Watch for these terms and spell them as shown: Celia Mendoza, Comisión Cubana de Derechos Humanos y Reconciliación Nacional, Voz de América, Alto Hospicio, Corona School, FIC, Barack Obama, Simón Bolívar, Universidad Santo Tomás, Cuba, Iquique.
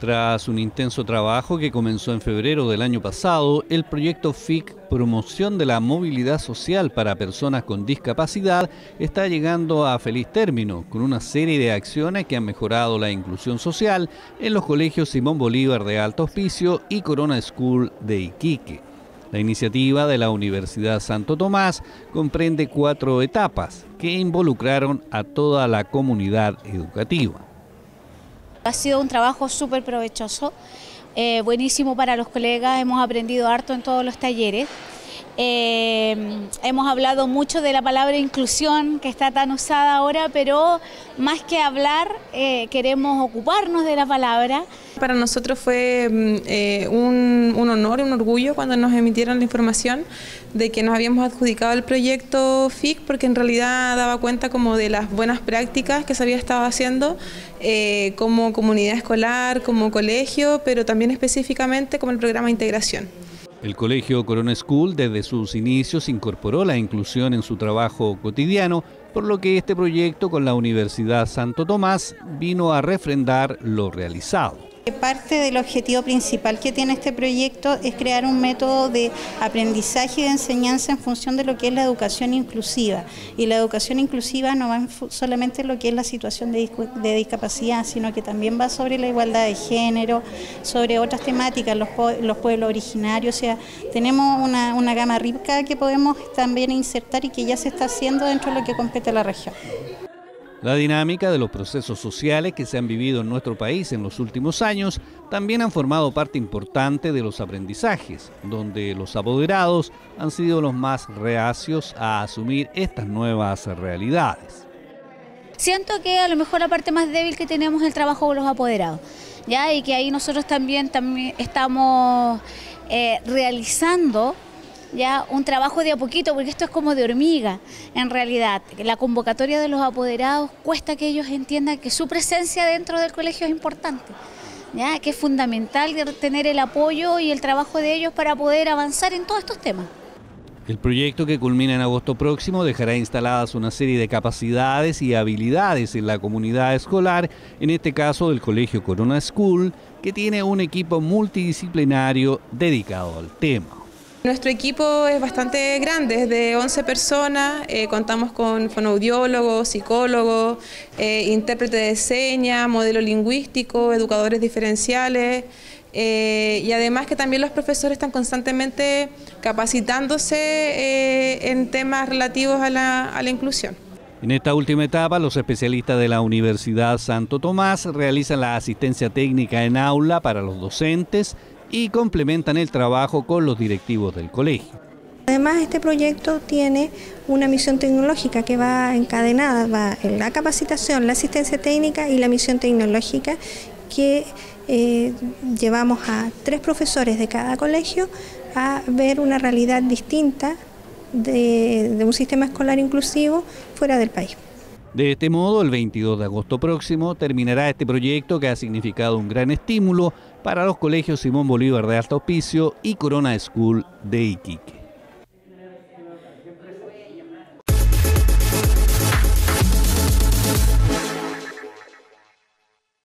Tras un intenso trabajo que comenzó en febrero del año pasado, el proyecto FIC, Promoción de la Movilidad Social para Personas con Discapacidad, está llegando a feliz término, con una serie de acciones que han mejorado la inclusión social en los colegios Simón Bolívar de Alto Hospicio y Corona School de Iquique. La iniciativa de la Universidad Santo Tomás comprende 4 etapas que involucraron a toda la comunidad educativa. Ha sido un trabajo súper provechoso, buenísimo para los colegas, hemos aprendido harto en todos los talleres. Hemos hablado mucho de la palabra inclusión que está tan usada ahora, pero más que hablar queremos ocuparnos de la palabra. Para nosotros fue un honor, un orgullo cuando nos emitieron la información de que nos habíamos adjudicado el proyecto FIC, porque en realidad daba cuenta como de las buenas prácticas que se había estado haciendo como comunidad escolar, como colegio, pero también específicamente como el programa de integración. El colegio Corona School desde sus inicios incorporó la inclusión en su trabajo cotidiano, por lo que este proyecto con la Universidad Santo Tomás vino a refrendar lo realizado. Parte del objetivo principal que tiene este proyecto es crear un método de aprendizaje y de enseñanza en función de lo que es la educación inclusiva. Y la educación inclusiva no va solamente en lo que es la situación de discapacidad, sino que también va sobre la igualdad de género, sobre otras temáticas, los pueblos originarios. O sea, tenemos una gama rica que podemos también insertar y que ya se está haciendo dentro de lo que compete a la región. La dinámica de los procesos sociales que se han vivido en nuestro país en los últimos años también han formado parte importante de los aprendizajes, donde los apoderados han sido los más reacios a asumir estas nuevas realidades. Siento que a lo mejor la parte más débil que tenemos es el trabajo con los apoderados, ¿ya? Y que ahí nosotros también estamos realizando ya un trabajo de a poquito, porque esto es como de hormiga. En realidad, la convocatoria de los apoderados cuesta que ellos entiendan que su presencia dentro del colegio es importante, ya que es fundamental tener el apoyo y el trabajo de ellos para poder avanzar en todos estos temas. El proyecto, que culmina en agosto próximo, dejará instaladas una serie de capacidades y habilidades en la comunidad escolar, en este caso del colegio Corona School, que tiene un equipo multidisciplinario dedicado al tema. Nuestro equipo es bastante grande, es de 11 personas, contamos con fonoaudiólogos, psicólogos, intérpretes de señas, modelo lingüístico, educadores diferenciales y además que también los profesores están constantemente capacitándose en temas relativos a la inclusión. En esta última etapa, los especialistas de la Universidad Santo Tomás realizan la asistencia técnica en aula para los docentes y complementan el trabajo con los directivos del colegio. Además, este proyecto tiene una misión tecnológica que va encadenada, va en la capacitación, la asistencia técnica y la misión tecnológica, que llevamos a 3 profesores de cada colegio a ver una realidad distinta de un sistema escolar inclusivo fuera del país. De este modo, el 22 de agosto próximo terminará este proyecto que ha significado un gran estímulo para los colegios Simón Bolívar de Alto Hospicio y Corona School de Iquique.